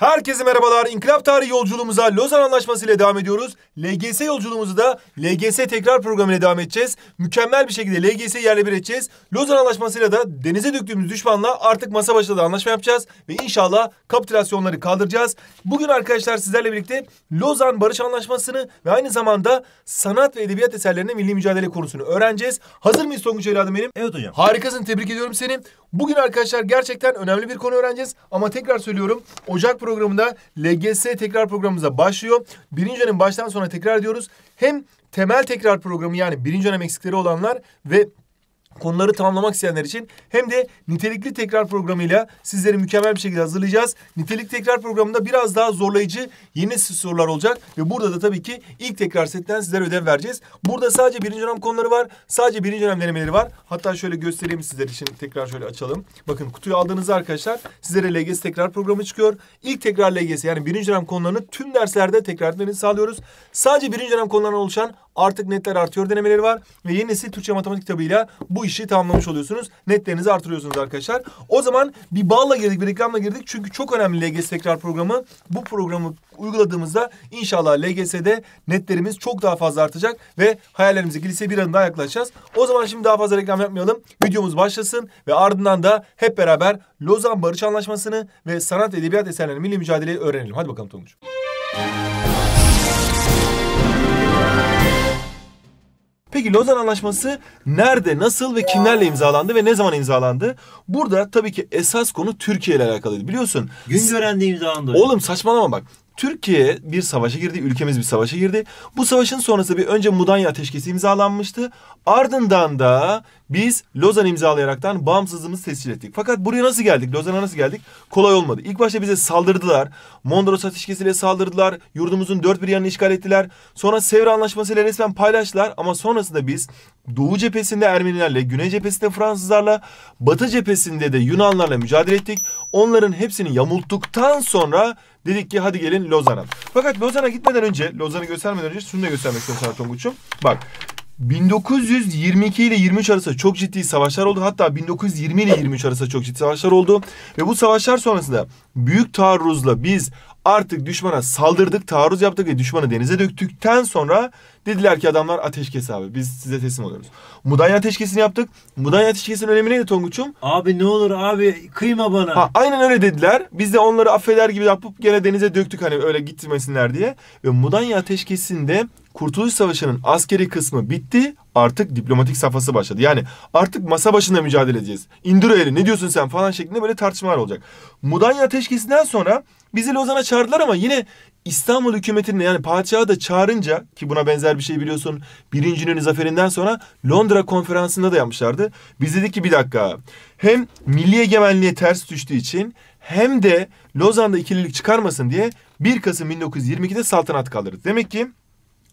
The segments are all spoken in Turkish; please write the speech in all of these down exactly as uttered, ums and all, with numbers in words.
Herkese merhabalar. İnkılap tarihi yolculuğumuza Lozan Antlaşması ile devam ediyoruz. L G S yolculuğumuzu da L G S Tekrar programıyla devam edeceğiz. Mükemmel bir şekilde L G S'yi yerle bir edeceğiz. Lozan Antlaşması ile de denize döktüğümüz düşmanla artık masa başında da anlaşma yapacağız. Ve inşallah kapitülasyonları kaldıracağız. Bugün arkadaşlar sizlerle birlikte Lozan Barış Antlaşması'nı ve aynı zamanda sanat ve edebiyat eserlerine milli mücadele konusunu öğreneceğiz. Hazır mıyız Tonguç evladım benim? Evet hocam. Harikasın, tebrik ediyorum seni. Bugün arkadaşlar gerçekten önemli bir konu öğreneceğiz. Ama tekrar söylüyorum, Ocak programında L G S tekrar programımıza başlıyor. Birinci dönem baştan sona tekrar ediyoruz. Hem temel tekrar programı yani birinci dönem eksikleri olanlar ve konuları tamamlamak isteyenler için hem de nitelikli tekrar programıyla sizleri mükemmel bir şekilde hazırlayacağız. Nitelikli tekrar programında biraz daha zorlayıcı yeni sorular olacak ve burada da tabii ki ilk tekrar setten sizlere ödev vereceğiz. Burada sadece birinci dönem konuları var, sadece birinci dönem denemeleri var. Hatta şöyle göstereyim sizler için, tekrar şöyle açalım. Bakın kutuyu aldığınızda arkadaşlar sizlere L G S tekrar programı çıkıyor. İlk tekrar L G S yani birinci dönem konularını tüm derslerde tekrar etmenizi sağlıyoruz. Sadece birinci dönem konularına oluşan artık netler artıyor denemeleri var ve yeni nesil Türkçe matematik kitabıyla bu işi tamamlamış oluyorsunuz. Netlerinizi artırıyorsunuz arkadaşlar. O zaman bir bağla girdik, bir reklamla girdik. Çünkü çok önemli L G S tekrar programı. Bu programı uyguladığımızda inşallah L G S'de netlerimiz çok daha fazla artacak ve hayallerimizdeki liseye bir adım daha yaklaşacağız. O zaman şimdi daha fazla reklam yapmayalım. Videomuz başlasın ve ardından da hep beraber Lozan Barış Antlaşması'nı ve sanat edebiyat eserlerinin milli mücadeleyi öğrenelim. Hadi bakalım Tonguç. Peki Lozan Antlaşması nerede, nasıl ve kimlerle imzalandı ve ne zaman imzalandı? Burada tabii ki esas konu Türkiye ile alakalıydı biliyorsun. Güngören'de imzalandı. Oğlum saçmalama bak. Türkiye bir savaşa girdi, ülkemiz bir savaşa girdi. Bu savaşın sonrası bir önce Mudanya Ateşkesi imzalanmıştı. Ardından da biz Lozan imzalayaraktan bağımsızlığımızı tescil ettik. Fakat buraya nasıl geldik, Lozan'a nasıl geldik? Kolay olmadı. İlk başta bize saldırdılar. Mondros Ateşkesi'yle saldırdılar. Yurdumuzun dört bir yanını işgal ettiler. Sonra Sevr Antlaşması'yla resmen paylaştılar. Ama sonrasında biz Doğu cephesinde Ermenilerle, Güney cephesinde Fransızlarla, Batı cephesinde de Yunanlarla mücadele ettik. Onların hepsini yamulttuktan sonra dedik ki hadi gelin Lozan'a. Fakat Lozan'a gitmeden önce, Lozan'ı göstermeden önce şunu da göstermek istiyorum sana Tonguç'um. Bak bin dokuz yüz yirmi iki ile yirmi üç arası çok ciddi savaşlar oldu. Hatta bin dokuz yüz yirmi ile yirmi üç arası çok ciddi savaşlar oldu. Ve bu savaşlar sonrasında büyük taarruzla biz artık düşmana saldırdık, taarruz yaptık ve düşmanı denize döktükten sonra dediler ki adamlar ateşkes abi, biz size teslim oluyoruz. Mudanya Ateşkesi'ni yaptık. Mudanya Ateşkesi'nin önemi neydi Tonguç'um? Abi ne olur abi kıyma bana. Ha, aynen öyle dediler. Biz de onları affeder gibi yapıp gene denize döktük hani öyle gitmesinler diye. Ve Mudanya Ateşkesi'nde Kurtuluş Savaşı'nın askeri kısmı bitti. Artık diplomatik safhası başladı. Yani artık masa başında mücadele edeceğiz. İndir o eli, ne diyorsun sen falan şeklinde böyle tartışmalar olacak. Mudanya Ateşkesi'nden sonra bizi Lozan'a çağırdılar ama yine İstanbul hükümetini yani padişahı da çağırınca ki buna benzer bir şey biliyorsun birinci İnönü zaferinden sonra Londra konferansında da yapmışlardı. Biz dedik ki bir dakika, hem milli egemenliğe ters düştüğü için hem de Lozan'da ikililik çıkarmasın diye bir Kasım bin dokuz yüz yirmi iki'de saltanat kaldırdı. Demek ki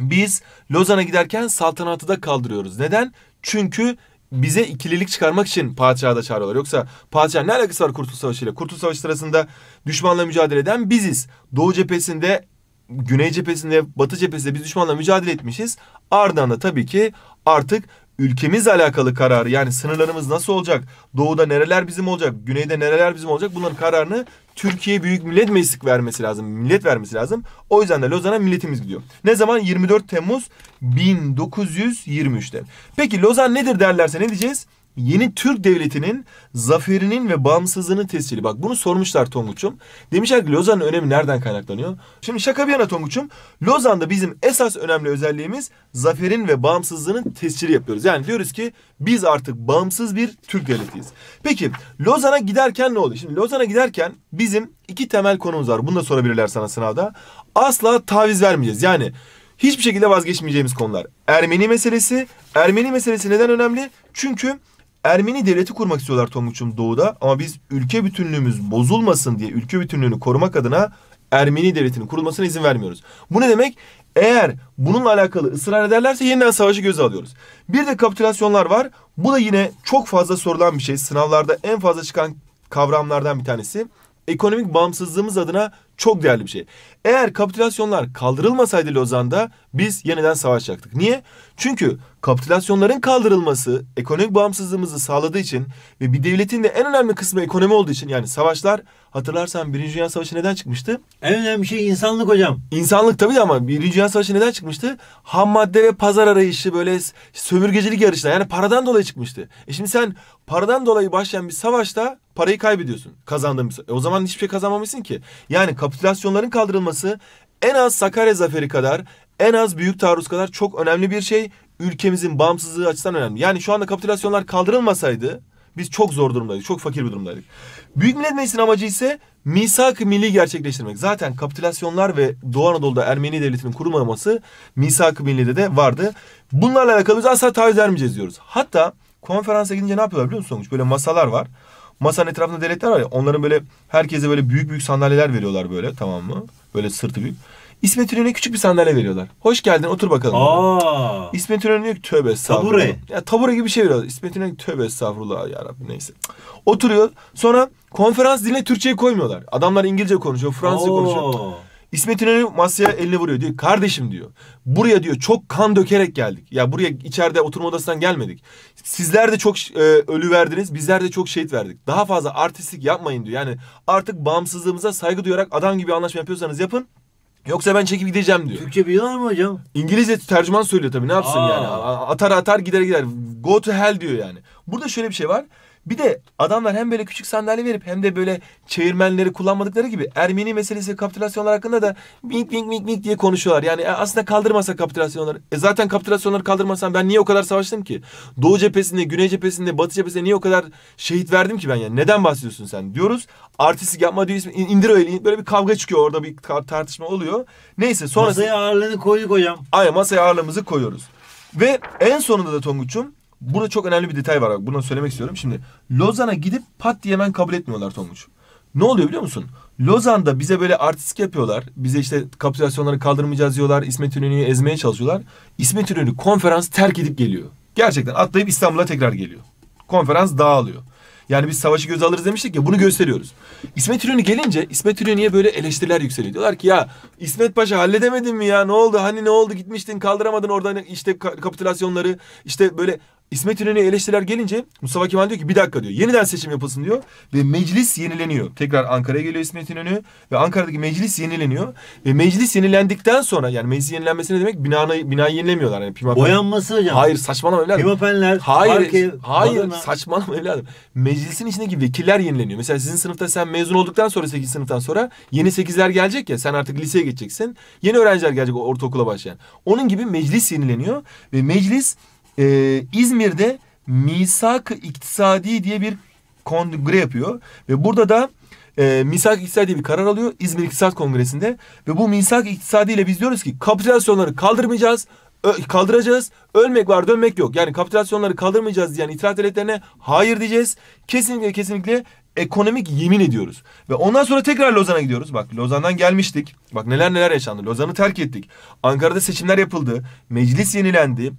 biz Lozan'a giderken saltanatı da kaldırıyoruz. Neden? Çünkü bize ikililik çıkarmak için padişahı da çağırıyorlar. Yoksa padişahın ne alakası var Kurtuluş Savaşı ile? Kurtuluş Savaşı sırasında düşmanla mücadele eden biziz. Doğu cephesinde, Güney cephesinde, Batı cephesinde biz düşmanla mücadele etmişiz. Ardından da tabii ki artık ülkemizle alakalı kararı yani sınırlarımız nasıl olacak, doğuda nereler bizim olacak, güneyde nereler bizim olacak bunların kararını Türkiye Büyük Millet Meclisi vermesi lazım, millet vermesi lazım. O yüzden de Lozan'a milletimiz gidiyor. Ne zaman? yirmi dört Temmuz bin dokuz yüz yirmi üç'te. Peki Lozan nedir derlerse ne diyeceğiz? Yeni Türk Devleti'nin zaferinin ve bağımsızlığının tescili. Bak bunu sormuşlar Tonguç'um. Demişler ki Lozan'ın önemi nereden kaynaklanıyor? Şimdi şaka bir yana Tonguç'um. Lozan'da bizim esas önemli özelliğimiz zaferin ve bağımsızlığının tescili yapıyoruz. Yani diyoruz ki biz artık bağımsız bir Türk Devleti'yiz. Peki Lozan'a giderken ne oldu? Şimdi Lozan'a giderken bizim iki temel konumuz var. Bunu da sorabilirler sana sınavda. Asla taviz vermeyeceğiz. Yani hiçbir şekilde vazgeçmeyeceğimiz konular. Ermeni meselesi. Ermeni meselesi neden önemli? Çünkü Ermeni devleti kurmak istiyorlar Tonguç'um doğuda ama biz ülke bütünlüğümüz bozulmasın diye ülke bütünlüğünü korumak adına Ermeni devletinin kurulmasına izin vermiyoruz. Bu ne demek? Eğer bununla alakalı ısrar ederlerse yeniden savaşı göze alıyoruz. Bir de kapitülasyonlar var. Bu da yine çok fazla sorulan bir şey. Sınavlarda en fazla çıkan kavramlardan bir tanesi. Ekonomik bağımsızlığımız adına çok değerli bir şey. Eğer kapitülasyonlar kaldırılmasaydı Lozan'da biz yeniden savaş yaktık. Niye? Çünkü kapitülasyonların kaldırılması ekonomik bağımsızlığımızı sağladığı için ve bir devletin de en önemli kısmı ekonomi olduğu için, yani savaşlar, hatırlarsan Birinci Dünya Savaşı neden çıkmıştı? En önemli şey insanlık hocam. İnsanlık tabii, ama Birinci Dünya Savaşı neden çıkmıştı? Ham madde ve pazar arayışı, böyle sömürgecilik yarışları, yani paradan dolayı çıkmıştı. E şimdi sen paradan dolayı başlayan bir savaşta parayı kaybediyorsun. Kazandığın bir... E o zaman hiçbir şey kazanmamışsın ki. Yani kapitülasyonların kaldırılması en az Sakarya Zaferi kadar, en az Büyük Taarruz kadar çok önemli bir şey. Ülkemizin bağımsızlığı açısından önemli. Yani şu anda kapitülasyonlar kaldırılmasaydı biz çok zor durumdaydık. Çok fakir bir durumdaydık. Büyük Millet Meclisi'nin amacı ise Misak-ı Milli gerçekleştirmek. Zaten kapitülasyonlar ve Doğu Anadolu'da Ermeni Devleti'nin kurulmaması Misak-ı Milli'de de vardı. Bunlarla alakalı biz asla taviz vermeyeceğiz diyoruz. Hatta konferansa gidince ne yapıyorlar biliyor musunuz? Böyle masalar var. Masanın etrafında devletler var ya, onların böyle herkese böyle büyük büyük sandalyeler veriyorlar böyle, tamam mı? Böyle sırtı büyük. İsmet İnönü'ne küçük bir sandalye veriyorlar. Hoş geldin, otur bakalım. Aa. İsmet İnönü diyor ki tövbe estağfurullah. Tabure. Ya, tabure gibi bir şey veriyorlar. İsmet İnönü tövbe estağfurullah yarabbim, neyse. Oturuyor. Sonra konferans diline Türkçe'yi koymuyorlar. Adamlar İngilizce konuşuyor, Fransızca Oo. konuşuyor. İsmet İnönü masaya elini vuruyor, diyor kardeşim diyor. Buraya diyor çok kan dökerek geldik. Ya buraya içeride oturma odasından gelmedik. Sizler de çok e, ölü verdiniz. Bizler de çok şehit verdik. Daha fazla artistlik yapmayın diyor. Yani artık bağımsızlığımıza saygı duyarak adam gibi anlaşma yapıyorsanız yapın. Yoksa ben çekip gideceğim diyor. Türkçe biliyorlar mı hocam? İngilizce tercüman söylüyor tabii, ne yapsın Aa. yani. Atar atar gider gider. Go to hell diyor yani. Burada şöyle bir şey var. Bir de adamlar hem böyle küçük sandalye verip hem de böyle çevirmenleri kullanmadıkları gibi Ermeni meselesi, kapitülasyonlar hakkında da mink mink mink mink diye konuşuyorlar. Yani aslında kaldırmasa kapitülasyonları. E zaten kapitülasyonları kaldırmasam ben niye o kadar savaştım ki? Doğu cephesinde, Güney cephesinde, Batı cephesinde niye o kadar şehit verdim ki ben yani? Neden bahsediyorsun sen diyoruz. Artistlik yapma diyor, indir öyle. Böyle bir kavga çıkıyor, orada bir tartışma oluyor. Neyse sonra... Masaya ağırlığını koyduk hocam. Aynen, masaya ağırlığımızı koyuyoruz. Ve en sonunda da Tonguç'um, burada çok önemli bir detay var. Bunu söylemek istiyorum. Şimdi Lozan'a gidip pat diye hemen kabul etmiyorlar Tonguç. Ne oluyor biliyor musun? Lozan'da bize böyle artistik yapıyorlar. Bize işte kapitülasyonları kaldırmayacağız diyorlar. İsmet İnönü'yü ezmeye çalışıyorlar. İsmet İnönü konferans terk edip geliyor. Gerçekten atlayıp İstanbul'a tekrar geliyor. Konferans dağılıyor. Yani biz savaşı göze alırız demiştik ya, bunu gösteriyoruz. İsmet İnönü gelince İsmet İnönü'ye böyle eleştiriler yükseliyor. Diyorlar ki ya İsmet Paşa halledemedin mi ya, ne oldu, hani ne oldu, gitmiştin kaldıramadın oradan işte kapitülasyonları, işte böyle... İsmet İnönü'ye eleştiriler gelince Mustafa Kemal diyor ki bir dakika diyor, yeniden seçim yapılsın diyor ve meclis yenileniyor. Tekrar Ankara'ya geliyor İsmet İnönü ve Ankara'daki meclis yenileniyor ve meclis yenilendikten sonra, yani meclis yenilenmesi ne demek? Binayı, binayı yenilemiyorlar. Yani pimapen... Boyanması hocam. Hayır saçmalama evladım. Pimapenler. Hayır, parke, hayır badana. Saçmalama evladım. Meclisin içindeki vekiller yenileniyor. Mesela sizin sınıfta sen mezun olduktan sonra sekizinci sınıftan sonra yeni sekizler gelecek ya, sen artık liseye geçeceksin. Yeni öğrenciler gelecek ortaokula başlayan. Onun gibi meclis yenileniyor ve meclis... Ee, İzmir'de Misak-ı İktisadi diye bir kongre yapıyor ve burada da e, Misak-ı İktisadi diye bir karar alıyor İzmir İktisat Kongresi'nde ve bu Misak-ı İktisadi ile biz diyoruz ki kapitülasyonları kaldırmayacağız, kaldıracağız, ölmek var dönmek yok. Yani kapitülasyonları kaldırmayacağız diyen itiraz devletlerine hayır diyeceğiz, kesinlikle kesinlikle ekonomik yemin ediyoruz. Ve ondan sonra tekrar Lozan'a gidiyoruz. Bak Lozan'dan gelmiştik, bak neler neler yaşandı, Lozan'ı terk ettik, Ankara'da seçimler yapıldı, meclis yenilendi.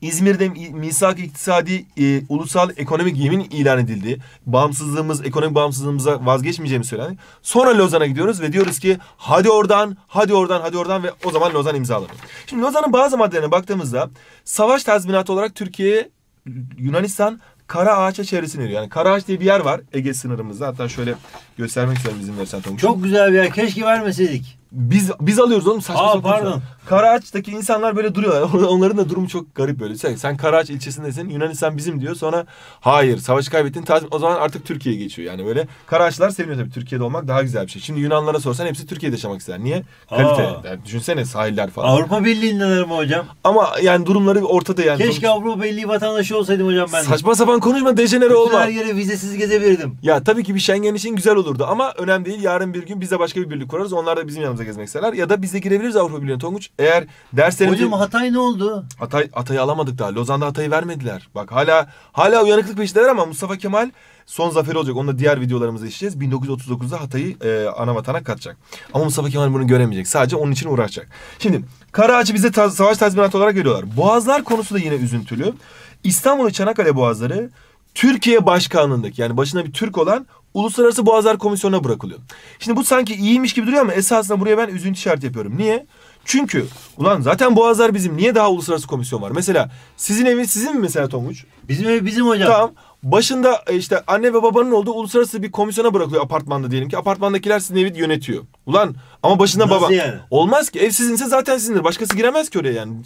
İzmir'de Misak-ı İktisadi e, ulusal ekonomik yemin ilan edildi. Bağımsızlığımız, ekonomik bağımsızlığımıza vazgeçmeyeceğimiz söylendi. Sonra Lozan'a gidiyoruz ve diyoruz ki hadi oradan, hadi oradan, hadi oradan ve o zaman Lozan imzalanıyor. Şimdi Lozan'ın bazı maddelerine baktığımızda savaş tazminatı olarak Türkiye'ye Yunanistan Kara Ağaç'a çevresini veriyor. Yani Kara Ağaç diye bir yer var Ege sınırımızda. Hatta şöyle göstermek istiyorum, izin verirsen Tonguç. Çok güzel bir yer. Keşke vermeseydik. Biz biz alıyoruz oğlum, saçma Aa, sapan. Pardon. Kara Ağaç'taki insanlar böyle duruyorlar. Onların da durumu çok garip böyle. Sen, sen Kara Ağaç ilçesindesin. Yunanistan bizim diyor. Sonra hayır savaşı kaybettin. O zaman artık Türkiye'ye geçiyor. Yani böyle Kara Ağaçlar seviniyor tabii. Türkiye'de olmak daha güzel bir şey. Şimdi Yunanlara sorsan hepsi Türkiye'de yaşamak ister. Niye? Kalite. Yani düşünsene sahiller falan. Avrupa Birliği'ndeler mi hocam? Ama yani durumları ortada yani. Keşke sonuç... Avrupa Birliği vatandaşı olsaydım hocam ben. Saçma sapan konuşma, dejenere olma. Her yere vizesiz gezebilirdim. Ya tabii ki bir Schengen için güzel olurdu ama önemli değil. Yarın bir gün biz de başka bir birlik kurarız. Onlar da bizim yanımızda gezmek isterler. Ya da biz de girebiliriz Avrupa Birliği'ne Tonguç. Eğer derslerinde... Hocam Hatay ne oldu? Hatay, Hatay'ı alamadık daha. Lozan'da Hatay'ı vermediler. Bak hala hala uyanıklık peşindeler ama Mustafa Kemal son zaferi olacak. Onu da diğer videolarımızda işleyeceğiz. bin dokuz yüz otuz dokuzda Hatay'ı e, ana vatana katacak. Ama Mustafa Kemal bunu göremeyecek. Sadece onun için uğraşacak. Şimdi Karaağaç'ı bize taz, savaş tazminatı olarak veriyorlar. Boğazlar konusu da yine üzüntülü. İstanbul ve Çanakkale Boğazları Türkiye Başkanlığındaki, yani başına bir Türk olan Uluslararası Boğazlar Komisyonu'na bırakılıyor. Şimdi bu sanki iyiymiş gibi duruyor ama esasında buraya ben üzüntü işareti yapıyorum. Niye? Çünkü ulan zaten boğazlar bizim. Niye daha uluslararası komisyon var? Mesela sizin evi sizin mi mesela Tonguç? Bizim evi bizim hocam. Tamam. Başında işte anne ve babanın olduğu uluslararası bir komisyona bırakılıyor apartmanda diyelim ki. Apartmandakiler sizin evi yönetiyor. Ulan ama başında baba. Yani? Olmaz ki. Ev sizinse zaten sizindir. Başkası giremez ki oraya yani.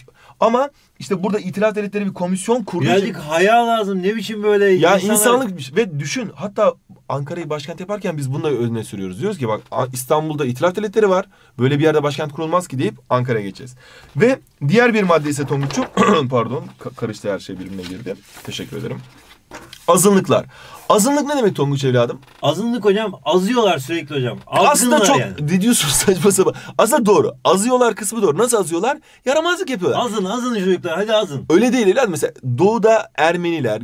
Ama işte burada itilaf devletleri bir komisyon kurdu. Birazcık hayal lazım. Ne biçim böyle ya insanlar... insanlık ve düşün. Hatta Ankara'yı başkent yaparken biz bunu da öne sürüyoruz. Diyoruz ki bak İstanbul'da itilaf devletleri var. Böyle bir yerde başkent kurulmaz ki deyip Ankara'ya geçeceğiz. Ve diğer bir madde ise Tonguç'um pardon karıştı her şey birbirine girdi. Teşekkür ederim. Azınlıklar. Azınlık ne demek Tonguç evladım? Azınlık hocam azıyorlar sürekli hocam. Azgınlar aslında çok yani. Diyorsun saçma sapan. Aslında doğru. Azıyorlar kısmı doğru. Nasıl azıyorlar? Yaramazlık yapıyorlar. Azın azın çocuklar hadi azın. Öyle değil evladım. Mesela doğuda Ermeniler,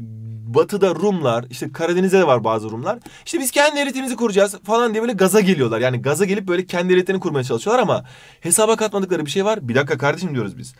batıda Rumlar, işte Karadeniz'de de var bazı Rumlar. İşte biz kendi devletimizi kuracağız falan diye böyle gaza geliyorlar. Yani gaza gelip böyle kendi devletlerini kurmaya çalışıyorlar ama hesaba katmadıkları bir şey var. Bir dakika kardeşim diyoruz biz.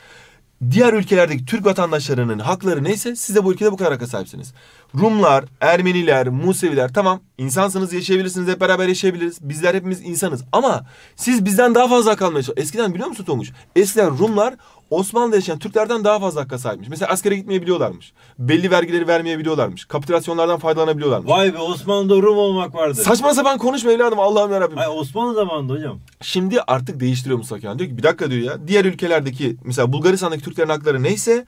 Diğer ülkelerdeki Türk vatandaşlarının hakları neyse siz de bu ülkede bu kadar hakka sahipsiniz. Rumlar, Ermeniler, Museviler tamam insansınız yaşayabilirsiniz hep beraber yaşayabiliriz. Bizler hepimiz insanız ama siz bizden daha fazla hak almaya çalışıyorsunuz. Eskiden biliyor musun Tonguç? Eskiden Rumlar Osmanlı'da yaşayan Türklerden daha fazla hakka sahipmiş. Mesela askere gitmeyebiliyorlarmış. Belli vergileri vermeyebiliyorlarmış. Kapitülasyonlardan faydalanabiliyorlarmış. Vay be Osmanlı'da Rum olmak vardı. Saçma sapan konuşma evladım Allah'ım yarabbim. Hayır Osmanlı zamanında hocam. Şimdi artık değiştiriyor Mustafa Kemal. Diyor ki bir dakika diyor ya. Diğer ülkelerdeki mesela Bulgaristan'daki Türklerin hakları neyse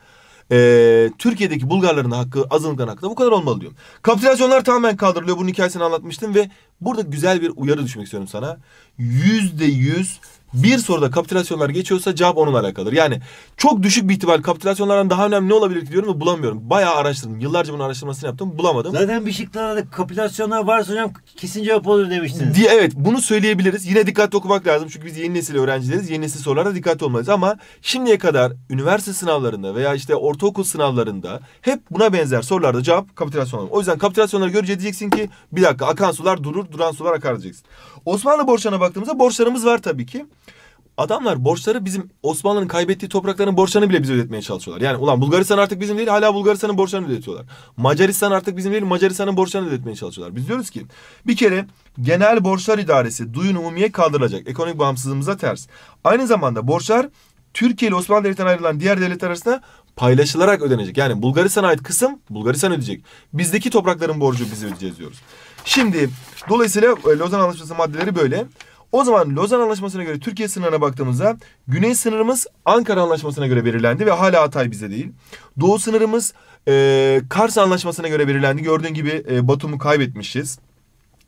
ee, Türkiye'deki Bulgarların hakkı azınlıkların hakkı da bu kadar olmalı diyorum. Kapitülasyonlar tamamen kaldırılıyor. Bunun hikayesini anlatmıştım ve burada güzel bir uyarı düşmek istiyorum sana. Yüzde yüz bir soruda kapitülasyonlar geçiyorsa cevap onunla alakalıdır. Yani çok düşük bir ihtimal kapitülasyonlardan daha önemli ne olabilir ki diyorum ve bulamıyorum. Bayağı araştırdım. Yıllarca bunun araştırmasını yaptım. Bulamadım. Zaten bir şıklarda kapitülasyonlar varsa hocam kesin cevap olur demiştiniz. Diye, evet bunu söyleyebiliriz. Yine dikkatli okumak lazım. Çünkü biz yeni nesil öğrencileriz. Yeni nesil sorularda dikkatli olmalıyız. Ama şimdiye kadar üniversite sınavlarında veya işte ortaokul sınavlarında hep buna benzer sorularda cevap kapitülasyonlar. O yüzden kapitülasyonları görünce diyeceksin ki bir dakika akan sular durur, duran sular akar diyeceksin. Osmanlı borçlarına baktığımızda borçlarımız var tabii ki. Adamlar borçları bizim Osmanlı'nın kaybettiği toprakların borçlarını bile bize ödetmeye çalışıyorlar. Yani ulan Bulgaristan artık bizim değil hala Bulgaristan'ın borçlarını ödetiyorlar. Macaristan artık bizim değil Macaristan'ın borçlarını ödetmeye çalışıyorlar. Biz diyoruz ki bir kere genel borçlar idaresi duyun umumiye kaldırılacak. Ekonomik bağımsızlığımıza ters. Aynı zamanda borçlar Türkiye ile Osmanlı Devleti'nden ayrılan diğer devletler arasında paylaşılarak ödenecek. Yani Bulgaristan'a ait kısım Bulgaristan ödeyecek. Bizdeki toprakların borcu biz ödeyeceğiz diyoruz. Şimdi dolayısıyla Lozan Anlaşması maddeleri böyle. O zaman Lozan Anlaşması'na göre Türkiye sınırına baktığımızda güney sınırımız Ankara Anlaşması'na göre belirlendi ve hala Hatay bize değil. Doğu sınırımız e, Kars Anlaşması'na göre belirlendi. Gördüğün gibi e, Batum'u kaybetmişiz.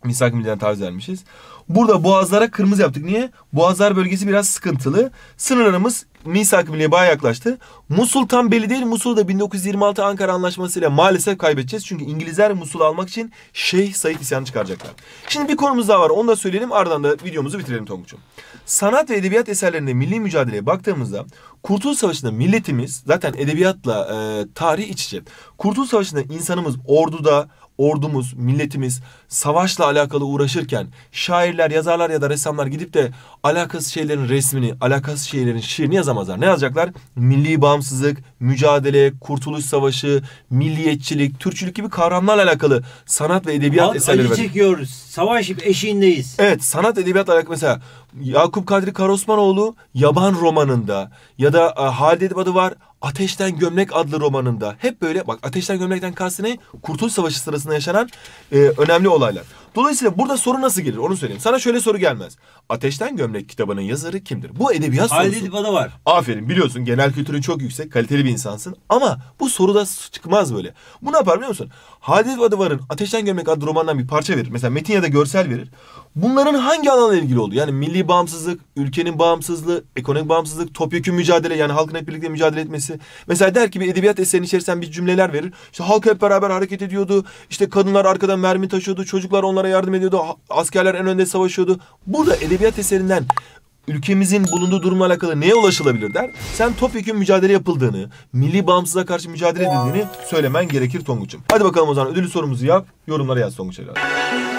Misak-ı Milli'den taviz vermişiz. Burada boğazlara kırmızı yaptık. Niye? Boğazlar bölgesi biraz sıkıntılı. Sınırlarımız Misak-ı Milli'ye bayağı yaklaştı. Musul tam belli değil. Musul'u da bin dokuz yüz yirmi altı Ankara Anlaşması ile maalesef kaybedeceğiz. Çünkü İngilizler Musul'u almak için Şeyh Said İsyan'ı çıkaracaklar. Şimdi bir konumuz daha var. Onu da söyleyelim. Ardından da videomuzu bitirelim Tonguç'um. Sanat ve edebiyat eserlerinde milli mücadeleye baktığımızda Kurtuluş Savaşı'nda milletimiz zaten edebiyatla e, tarih iç içe. Kurtuluş Savaşı'nda insanımız orduda, ordumuz, milletimiz savaşla alakalı uğraşırken şairler, yazarlar ya da ressamlar gidip de alakasız şeylerin resmini, alakasız şeylerin şiirini yazamazlar. Ne yazacaklar? Milli bağımsızlık, mücadele, kurtuluş savaşı, milliyetçilik, Türkçülük gibi kavramlarla alakalı sanat ve edebiyat Al, eserleri. Acı çekiyoruz. Savaş eşiğindeyiz. Evet. Sanat, edebiyat alakalı mesela Yakup Kadri Karaosmanoğlu Yaban romanında ya da a, Halide Edip var. Ateşten Gömlek adlı romanında hep böyle bak Ateşten Gömlek'ten kastı ne? Kurtuluş Savaşı sırasında yaşanan e, önemli olaylar. Dolayısıyla burada soru nasıl gelir onu söyleyeyim. Sana şöyle soru gelmez. Ateşten Gömlek kitabının yazarı kimdir? Bu edebiyat sorusu. Halide Edip var. Aferin biliyorsun genel kültürün çok yüksek kaliteli bir insansın ama bu soruda çıkmaz böyle. Bu ne yapar biliyor musun? Halide Edip varın Ateşten Gömlek adlı romandan bir parça verir. Mesela metin ya da görsel verir. Bunların hangi alanla ilgili olduğu yani milli bağımsızlık, ülkenin bağımsızlığı, ekonomik bağımsızlık, topyekün mücadele yani halkın hep birlikte mücadele etmesi. Mesela der ki bir edebiyat eserinin içerisinden bir cümleler verir. İşte halk hep beraber hareket ediyordu. İşte kadınlar arkadan mermi taşıyordu. Çocuklar onlara yardım ediyordu. Askerler en önde savaşıyordu. Burada edebiyat eserinden ülkemizin bulunduğu durumla alakalı neye ulaşılabilir der. Sen topyekün mücadele yapıldığını, milli bağımsızlığa karşı mücadele edildiğini söylemen gerekir Tonguç'um. Hadi bakalım o zaman ödüllü sorumuzu yap. Yorumlara yaz Tonguç evladım.